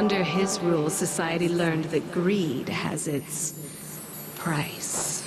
Under his rule, society learned that greed has its price.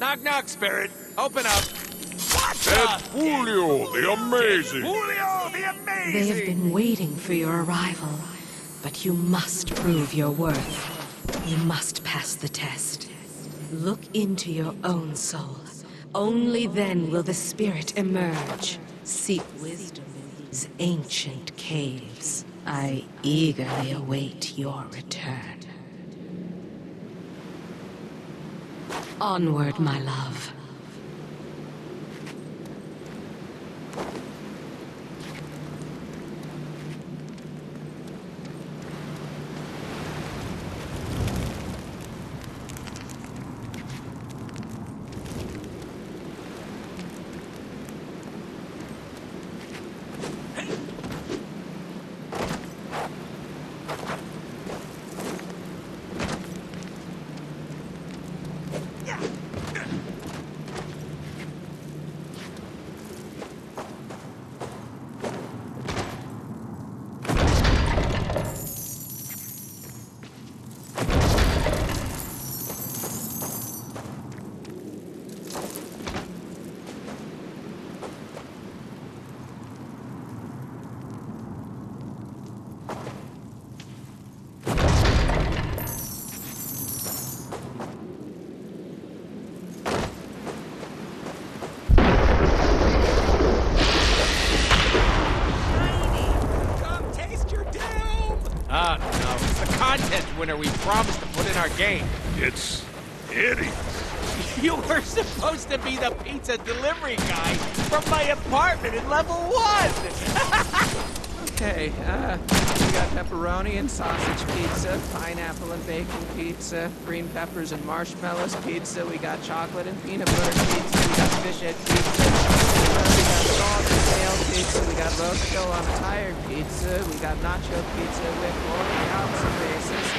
Knock, knock, Spirit. Open up. Deadpoolio, the amazing. Deadpoolio, the amazing. They have been waiting for your arrival, but you must prove your worth. You must pass the test. Look into your own soul. Only then will the spirit emerge. Seek wisdom in these ancient caves. I eagerly await your return. Onward, my love. Winner we promised to put in our game. It's hideous. You were supposed to be the pizza delivery guy from my apartment in level 1. Okay, we got pepperoni and sausage pizza, pineapple and bacon pizza, green peppers and marshmallows pizza, we got chocolate and peanut butter pizza, we got fish head pizza. Pizza, we got roasted on a tire pizza, we got nacho pizza with only alpha bases,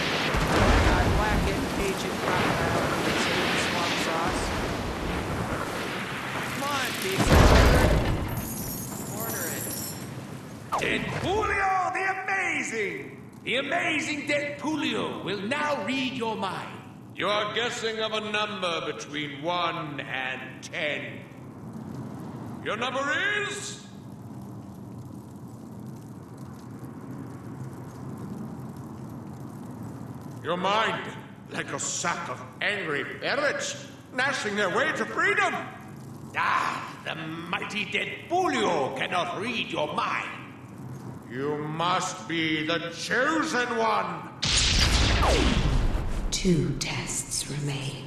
we got black and Cajun crocodile pizza with swamp sauce. Come on, pizza. Order it. Deadpoolio the amazing! The amazing Deadpoolio will now read your mind. You're guessing of a number between 1 and 10. Your number is... 10. Your mind, like a sack of angry ferrets, gnashing their way to freedom. Ah, the mighty Deadpoolio cannot read your mind. You must be the chosen one. 2 tests remain.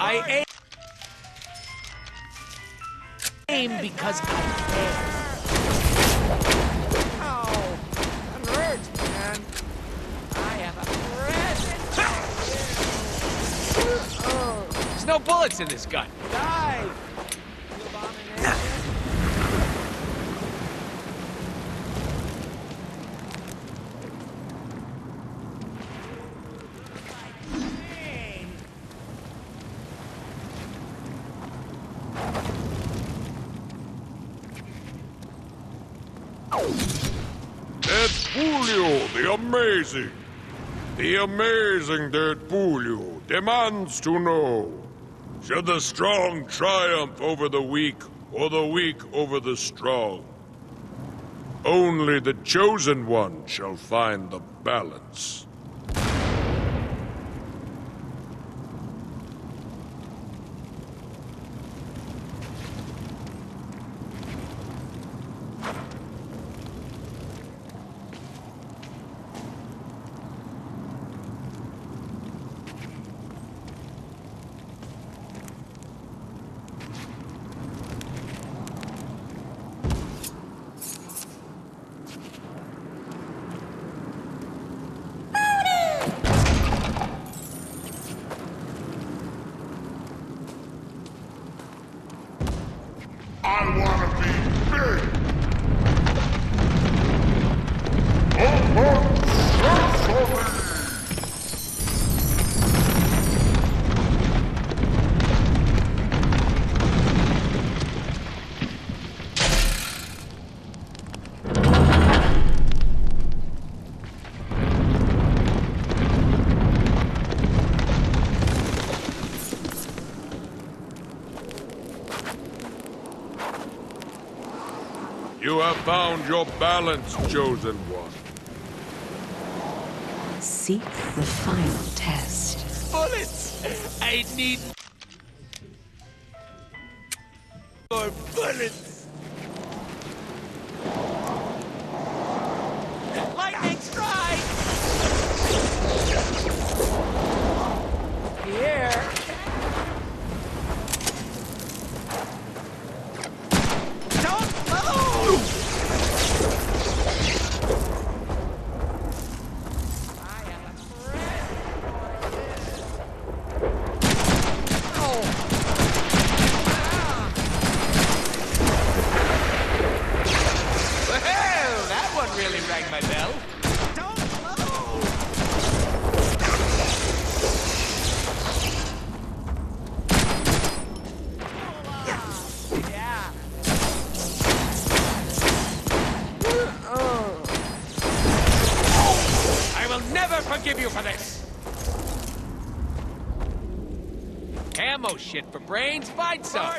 I aim because I care. Oh, I'm hurt, man. I have a present. Oh. There's no bullets in this gun. Die. Deadpoolio, the amazing Deadpoolio demands to know, should the strong triumph over the weak, or the weak over the strong? Only the chosen one shall find the balance. don't wanna be big. You have found your balance, chosen one. Seek the final test. Bullets! I need more bullets! Lightning strike! Here! Forgive you for this! Ammo shit for brains, find some!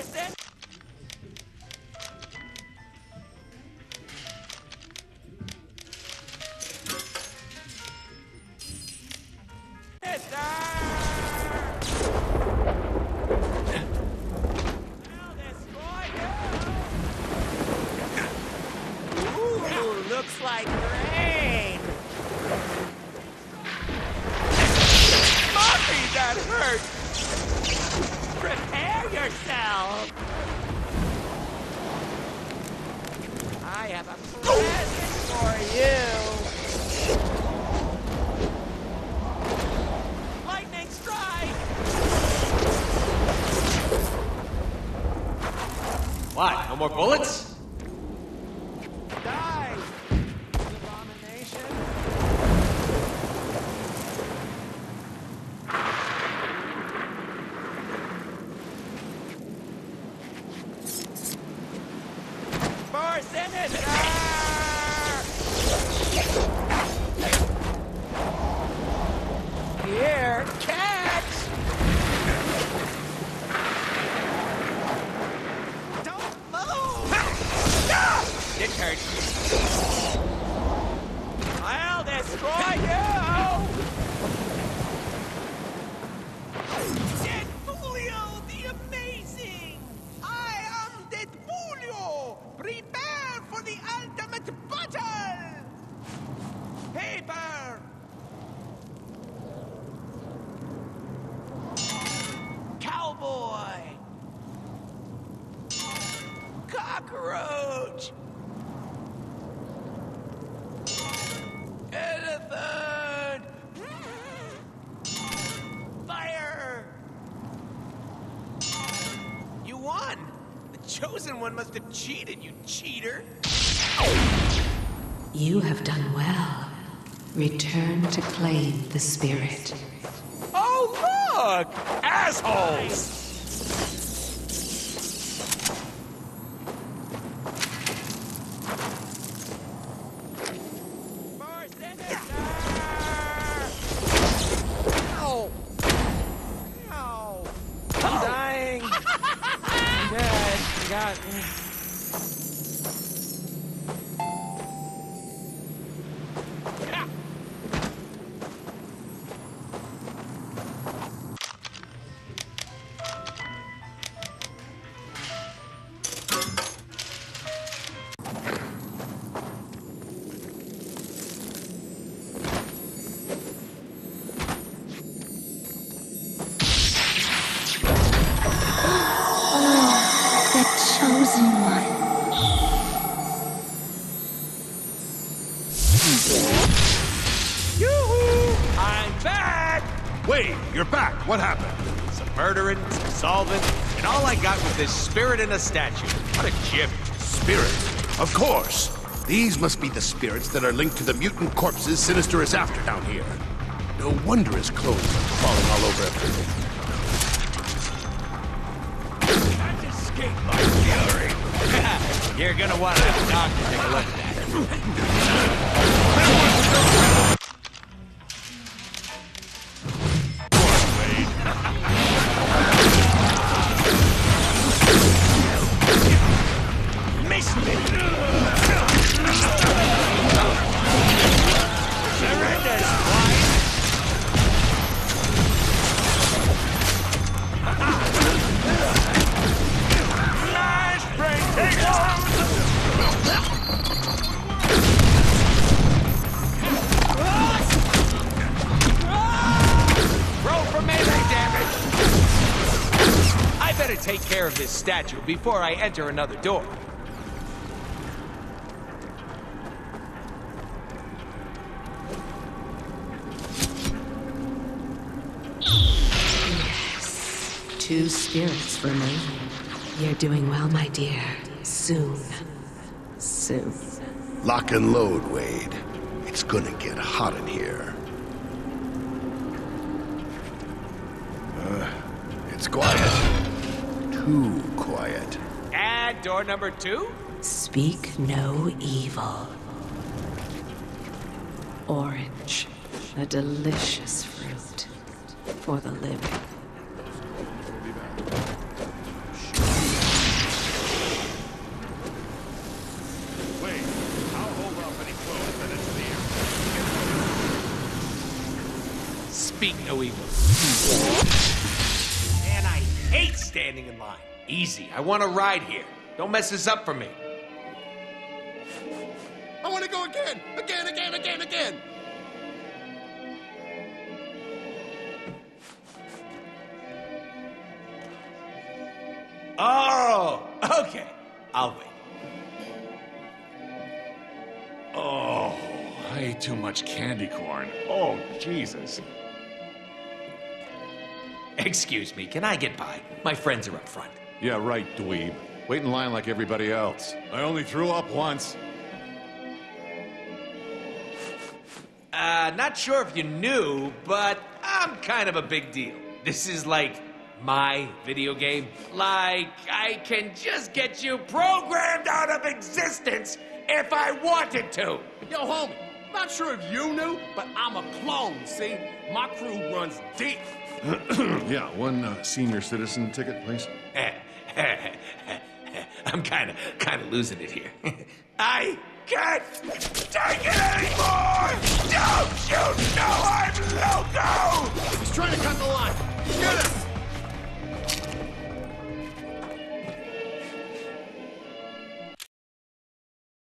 Ooh, looks like rain! That hurt! Prepare yourself! I have a present for you! Lightning strike! Why? No more bullets? Sinister! Here, catch! Don't move! It hurts. I'll destroy you! Deadpoolio the Amazing! I am Deadpoolio! Prepare! The ultimate battle! Paper! Cowboy! Cockroach! Elephant! Fire! You won! The chosen one must have cheated, you cheater! You have done well. Return to claim the spirit. Oh, look! Assholes! No! No! I'm dying! I'm dead. You got me. Wait, you're back! What happened? Some murdering, some solving, and all I got was this spirit in a statue. What a jib. Spirits? Of course. These must be the spirits that are linked to the mutant corpses Sinister is after down here. No wonder his clothes are falling all over everything. You're gonna want to have a doctor take a look at that. Missed me. Nice break, take off! I better take care of this statue before I enter another door. Yes. Two spirits for me. You're doing well, my dear. Soon. Lock and load, Wade. It's gonna get hot in here. It's quiet. Too quiet. And door number 2? Speak no evil. Orange, a delicious fruit for the living. Speak no evil. Hate standing in line. Easy, I want to ride here. Don't mess this up for me. I want to go again. Oh, okay. I'll wait. Oh, I ate too much candy corn. Oh, Jesus. Excuse me, can I get by? My friends are up front. Yeah, right, dweeb. Wait in line like everybody else. I only threw up once. Not sure if you knew, but I'm kind of a big deal. This is like my video game. Like, I can just get you programmed out of existence if I wanted to. Yo, homie, not sure if you knew, but I'm a clone, see? My crew runs deep. Yeah, one senior citizen ticket, please. I'm kind of losing it here. I can't take it anymore!